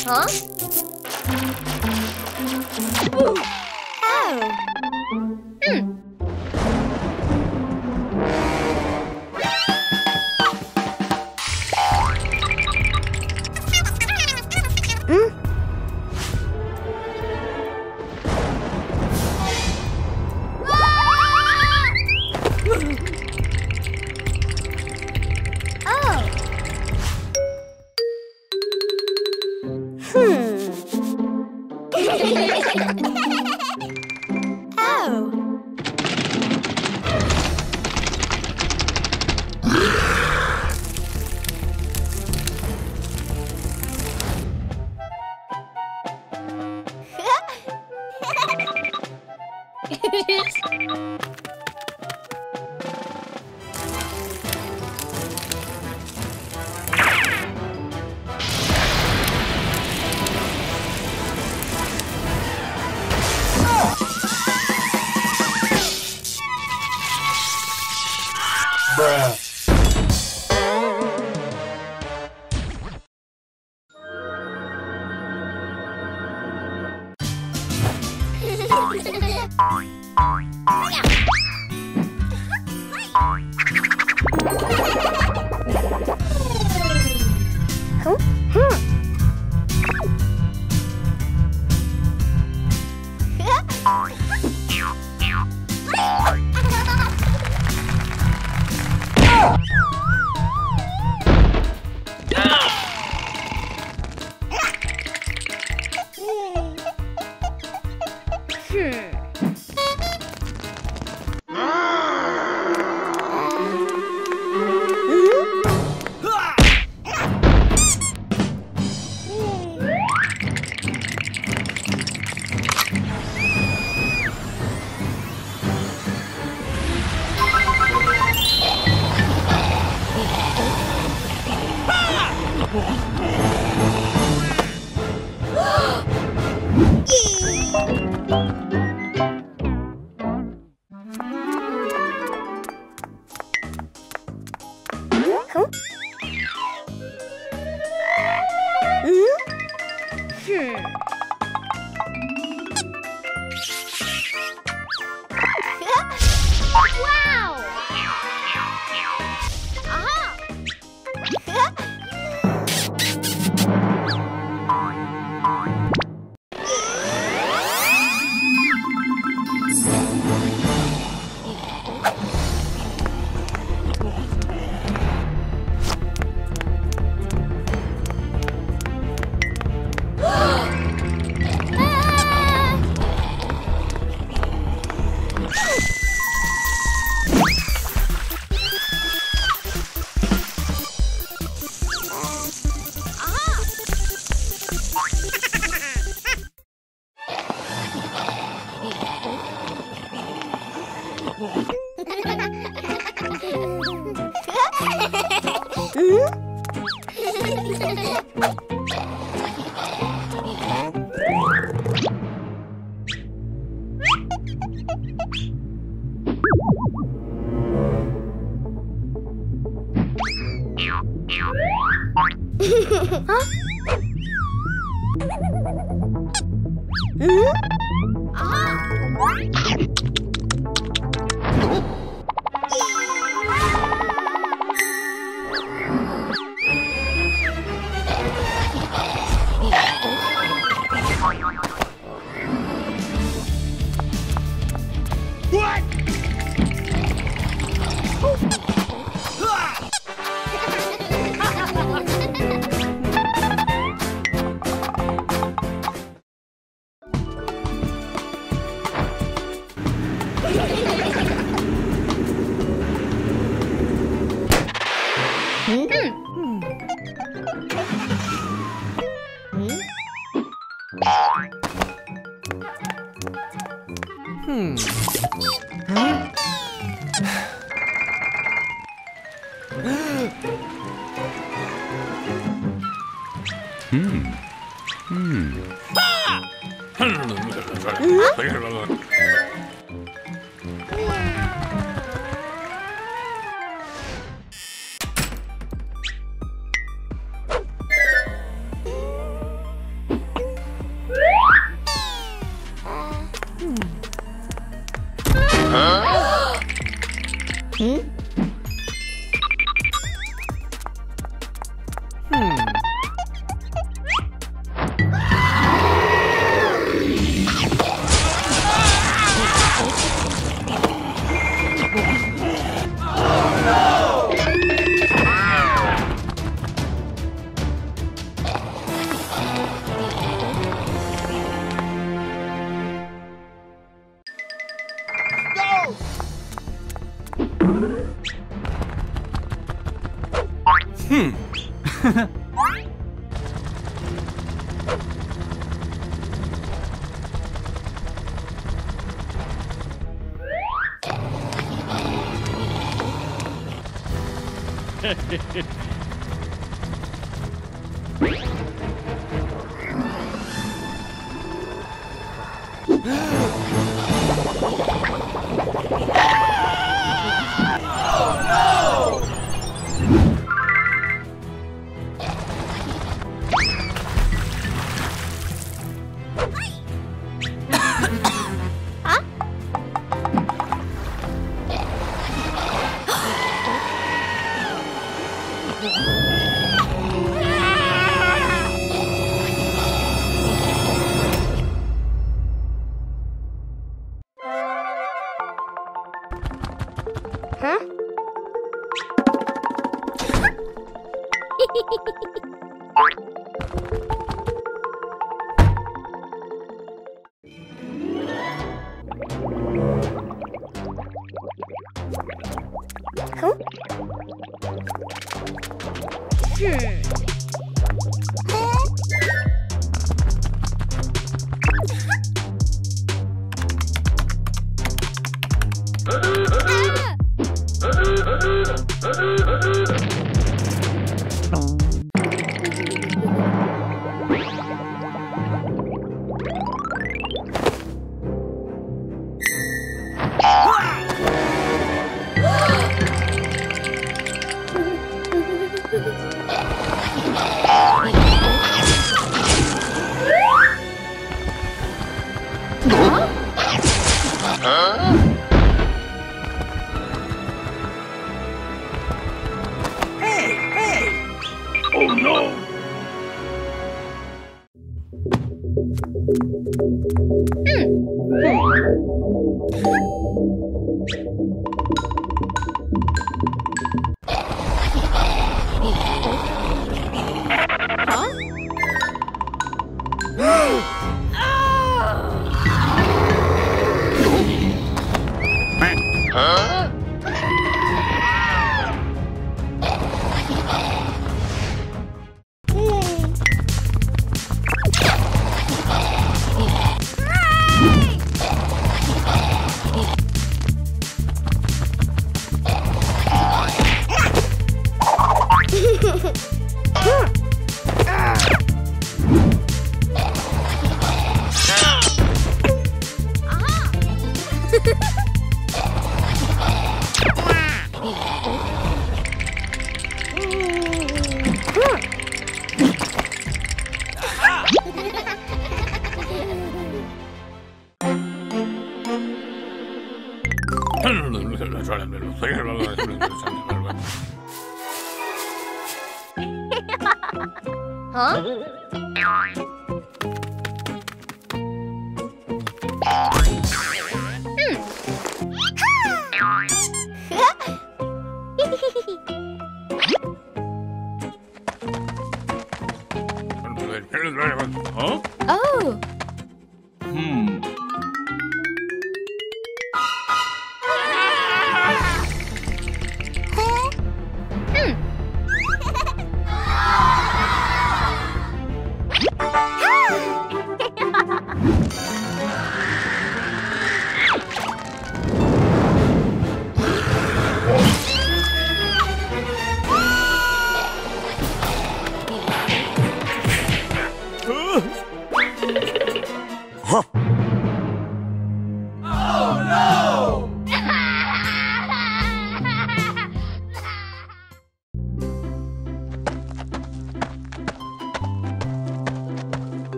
Huh? Ooh. Oh. Hmm.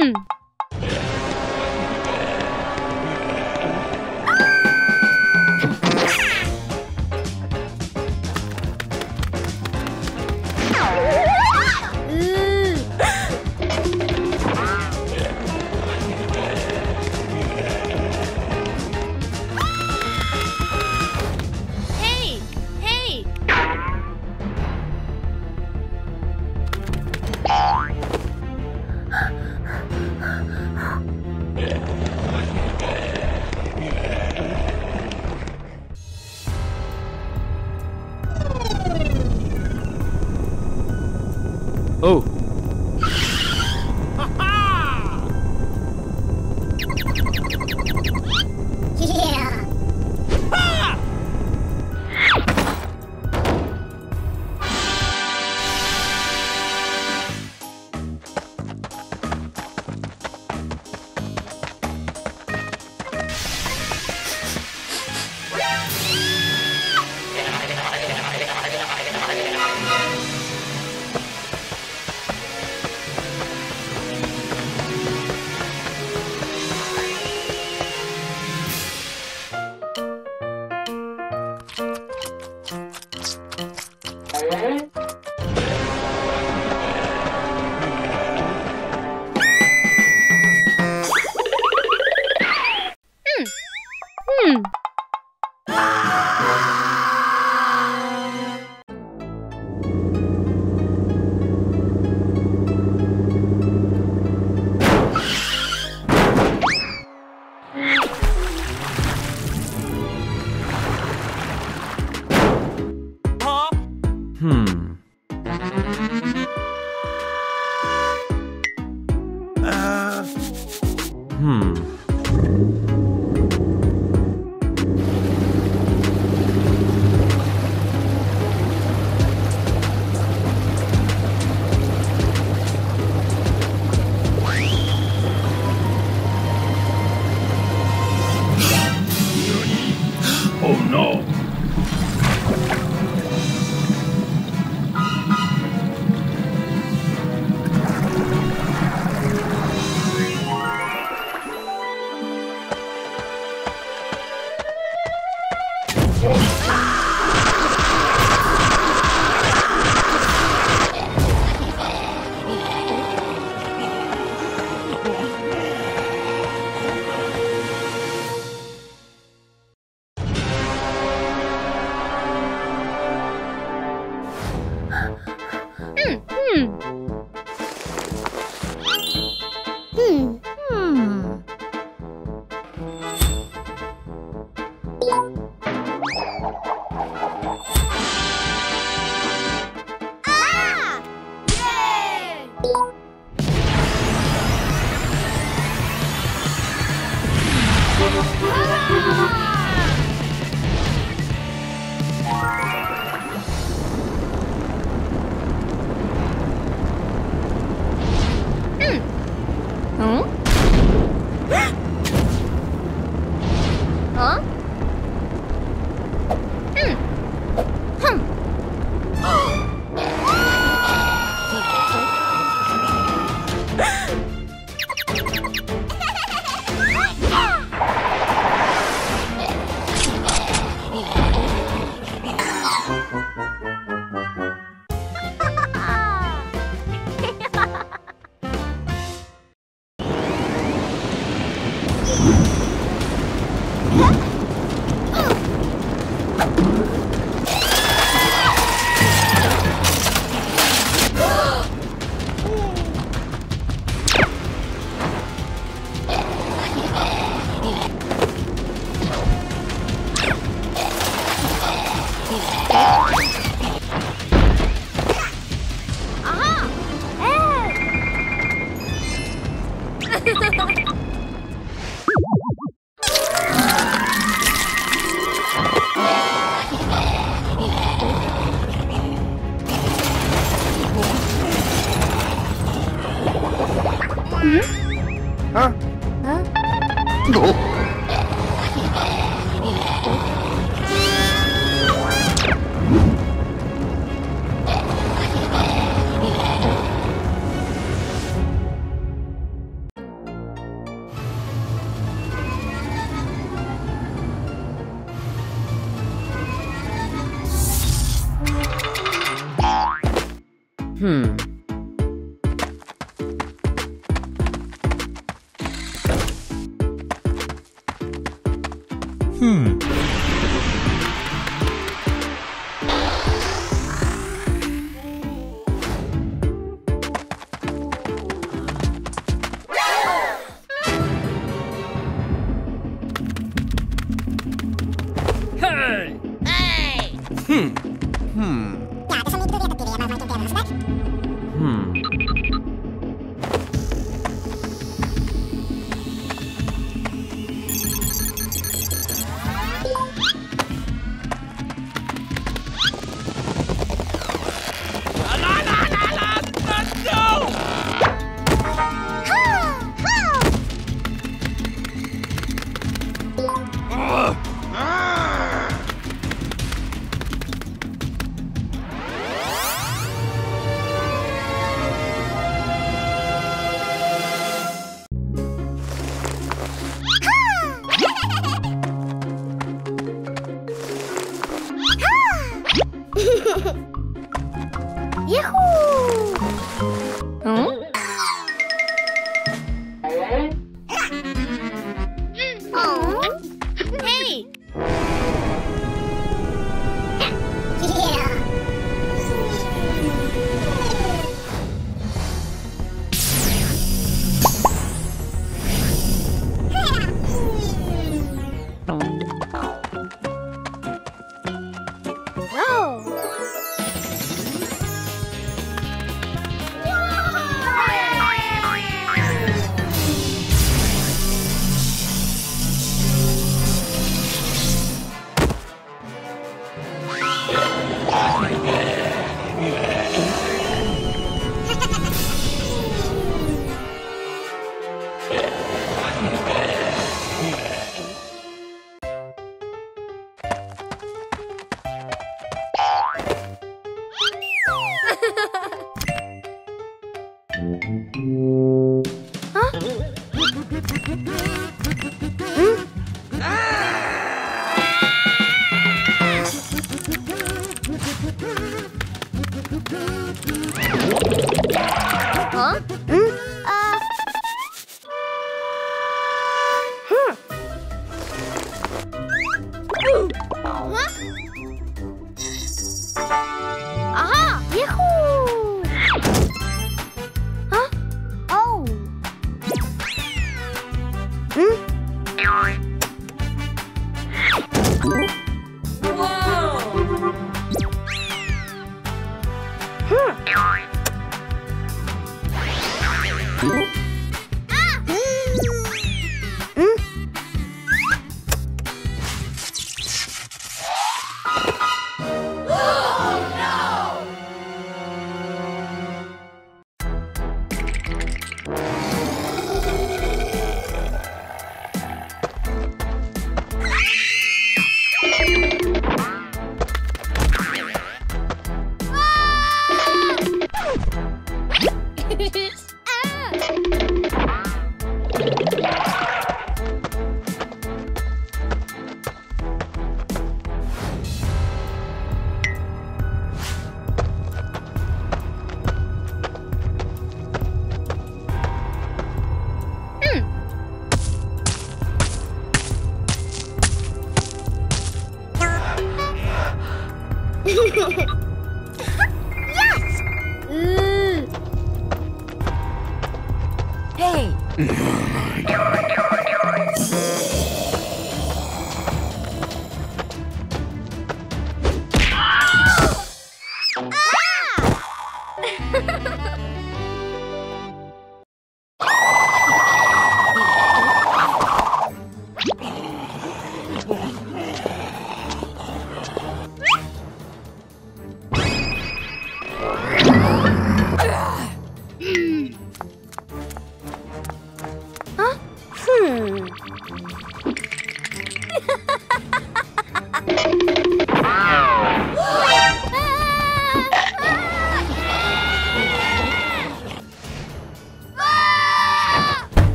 Oh.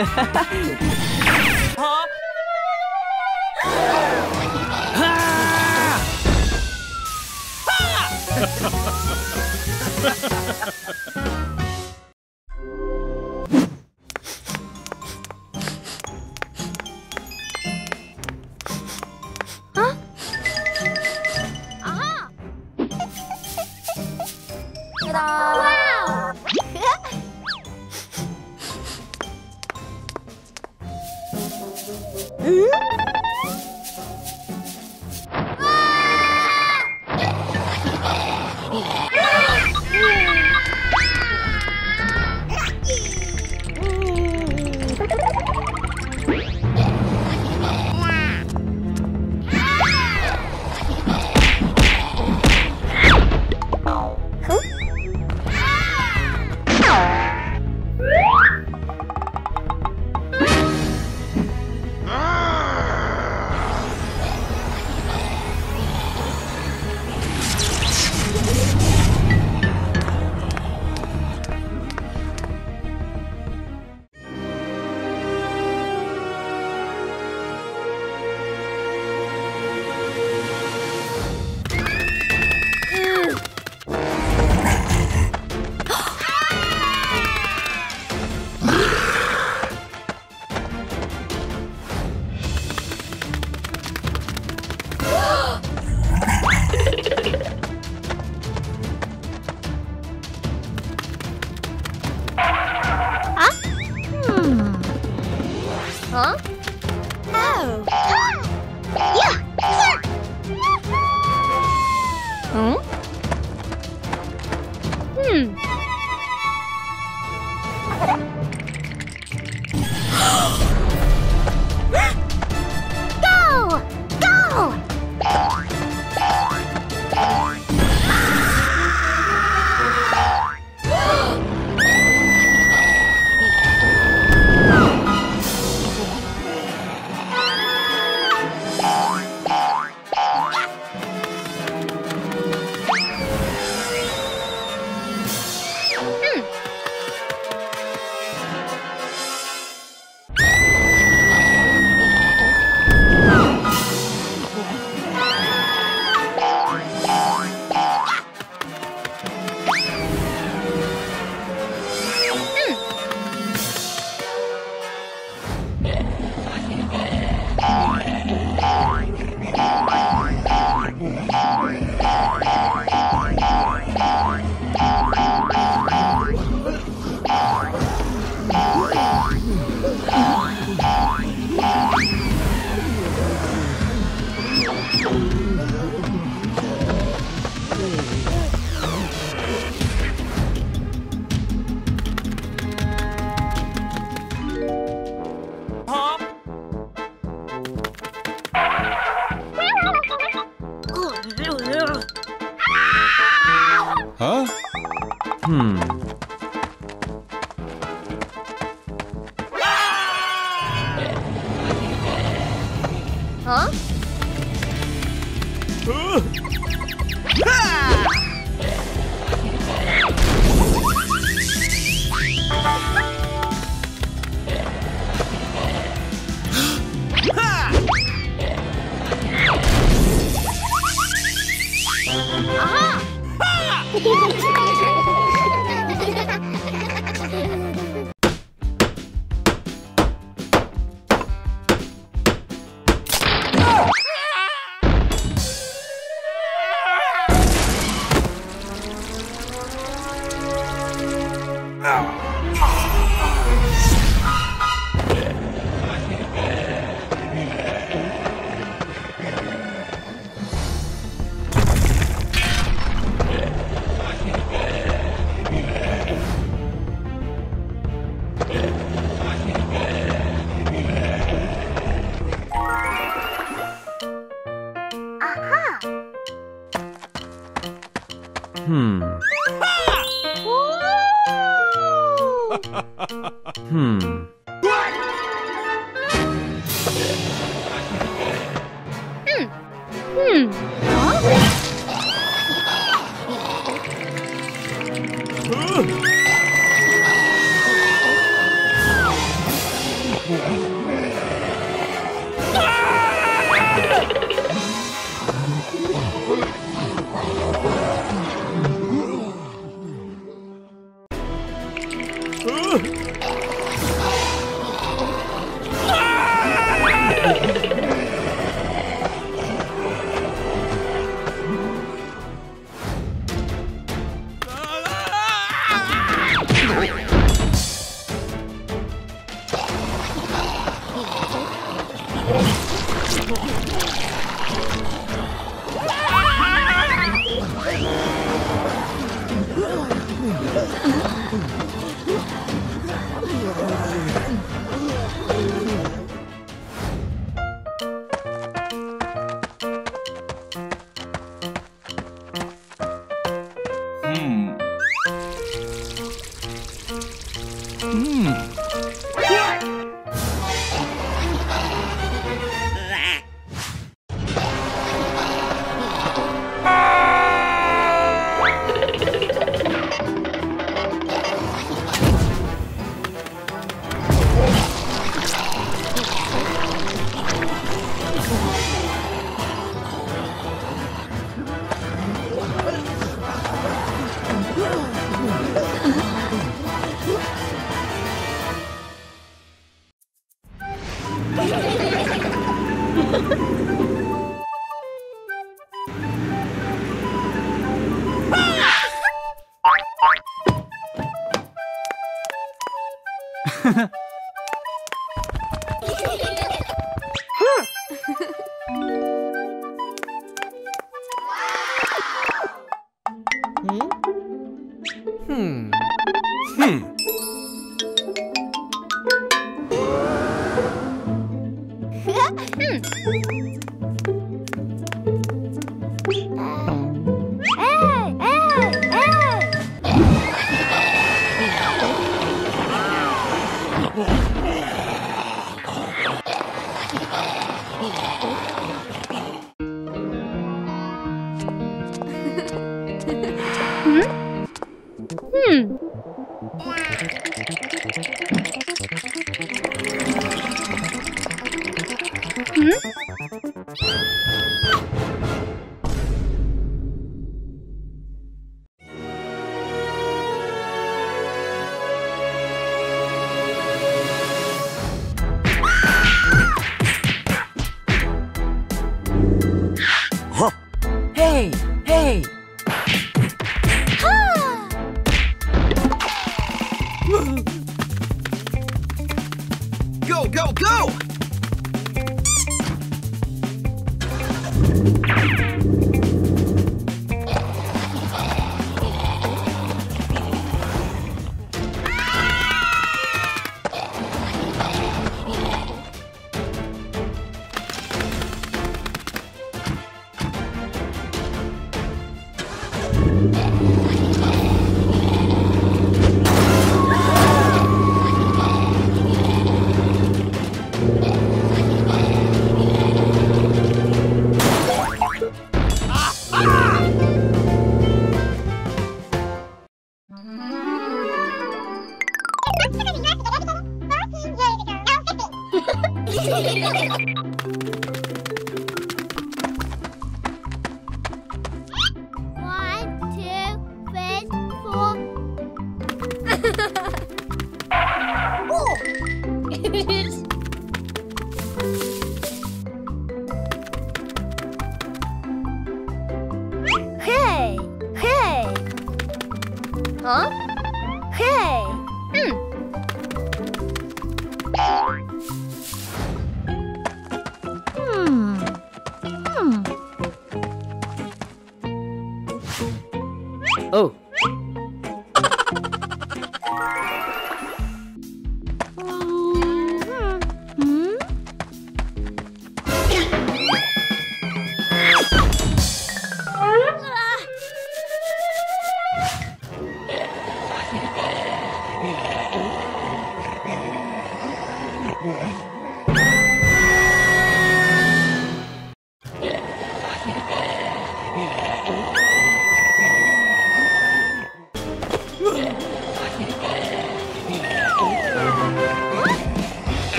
Huh?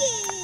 Hehehehe.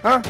Huh?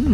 Hey.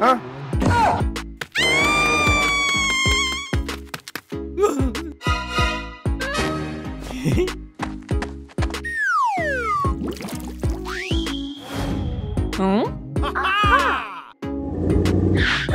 Huh? Huh?